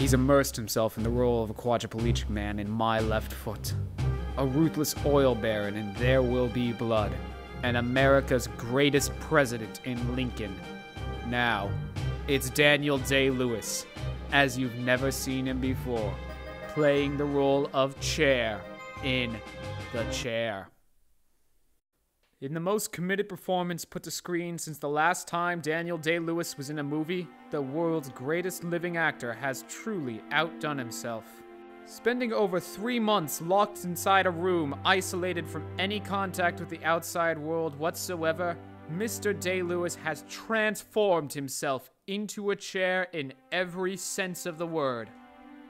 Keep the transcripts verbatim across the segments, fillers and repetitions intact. He's immersed himself in the role of a quadriplegic man in My Left Foot, a ruthless oil baron in There Will Be Blood, and America's greatest president in Lincoln. Now, it's Daniel Day-Lewis, as you've never seen him before, playing the role of Chair in The Chair. In the most committed performance put to screen since the last time Daniel Day-Lewis was in a movie, the world's greatest living actor has truly outdone himself. Spending over three months locked inside a room, isolated from any contact with the outside world whatsoever, Mister Day-Lewis has transformed himself into a chair in every sense of the word.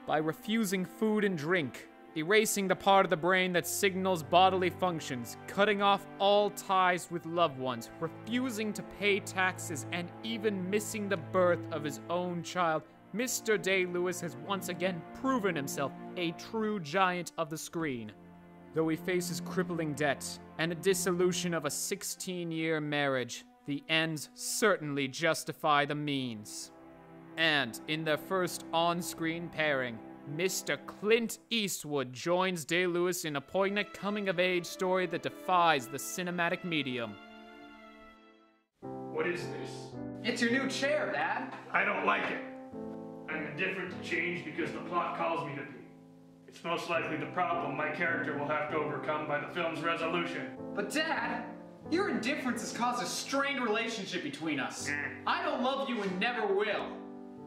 By refusing food and drink, erasing the part of the brain that signals bodily functions, cutting off all ties with loved ones, refusing to pay taxes, and even missing the birth of his own child, Mister Day-Lewis has once again proven himself a true giant of the screen. Though he faces crippling debt and a dissolution of a sixteen-year marriage, the ends certainly justify the means. And in their first on-screen pairing, Mister Clint Eastwood joins Day-Lewis in a poignant coming-of-age story that defies the cinematic medium. What is this? It's your new chair, Dad! I don't like it. I'm indifferent to change because the plot calls me to be. It's most likely the problem my character will have to overcome by the film's resolution. But Dad, your indifference has caused a strained relationship between us. Mm. I don't love you and never will.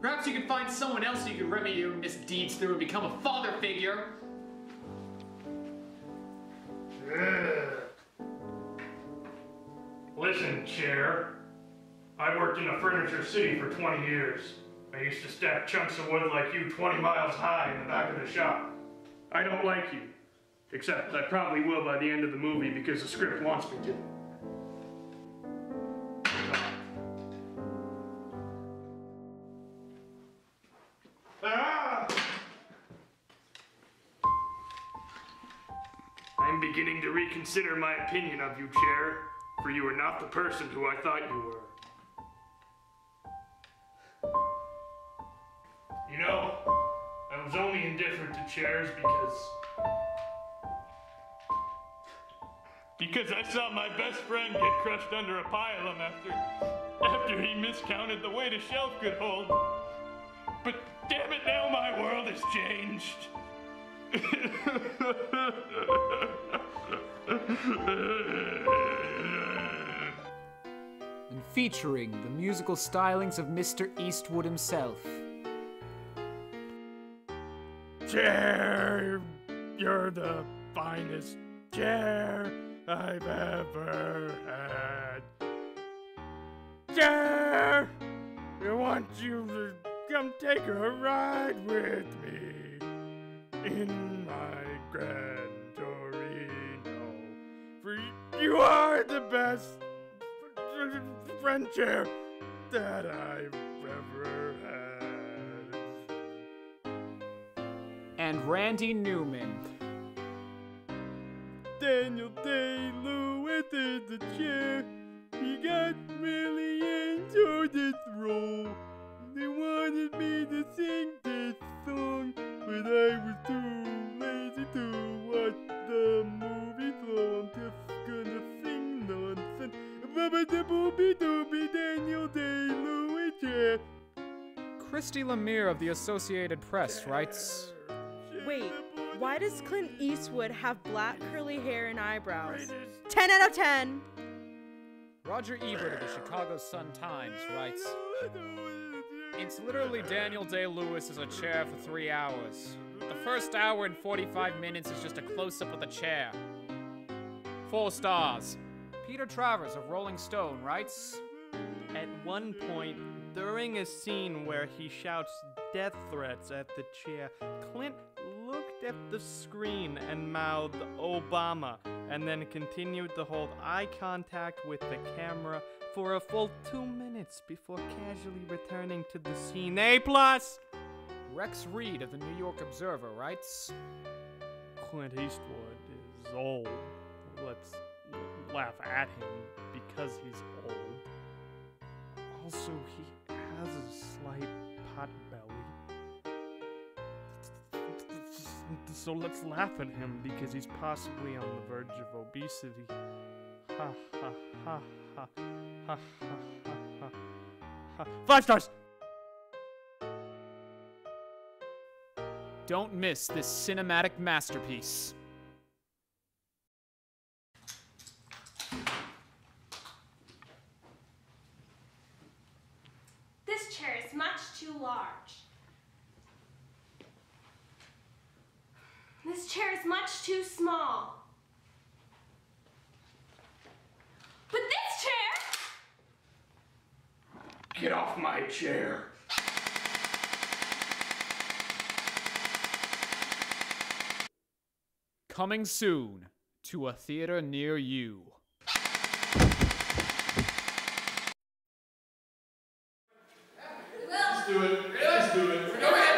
Perhaps you can find someone else you can remedy your misdeeds through and become a father figure. Ugh. Listen, Chair. I worked in a furniture city for twenty years. I used to stack chunks of wood like you twenty miles high in the back of the shop. I don't like you. Except I probably will by the end of the movie because the script wants me to. I'm beginning to reconsider my opinion of you, Chair, for you are not the person who I thought you were. You know, I was only indifferent to chairs because... because I saw my best friend get crushed under a pile of them after, after he miscounted the weight a shelf could hold. But damn it, now my world has changed. And featuring the musical stylings of Mister Eastwood himself. Chair, you're the finest chair I've ever had. Chair, I want you to come take a ride with me in my Gran Torino, for you are the best friend chair that I've ever had. And Randy Newman. Daniel Day-Lewis is the chair. He got millions for this role. They wanted me to sing this song, but I was too lazy to watch the movie, so I'm just gonna sing nonsense. Ba-ba-da-boo-be-doo-be, Daniel Day-Lewis, yeah. Christy Lemire of the Associated Press writes, wait, why does Clint Eastwood have black curly hair and eyebrows? ten out of ten! Roger Ebert of the Chicago Sun-Times writes, it's literally Daniel Day-Lewis as a chair for three hours. The first hour and forty-five minutes is just a close-up of the chair. Four stars. Peter Travers of Rolling Stone writes, at one point, during a scene where he shouts death threats at the chair, Clint looked at the screen and mouthed Obama, and then continued to hold eye contact with the camera for a full two minutes before casually returning to the scene. A plus! Rex Reed of the New York Observer writes, Clint Eastwood is old. Let's laugh at him because he's old. Also, he has a slight pot belly. So let's laugh at him because he's possibly on the verge of obesity. Ha ha ha ha ha ha ha ha. Five stars! Don't miss this cinematic masterpiece. This chair is much too large. This chair is much too small. But this chair! Get off my chair! Coming soon to a theater near you. Let's do it. Let's do it.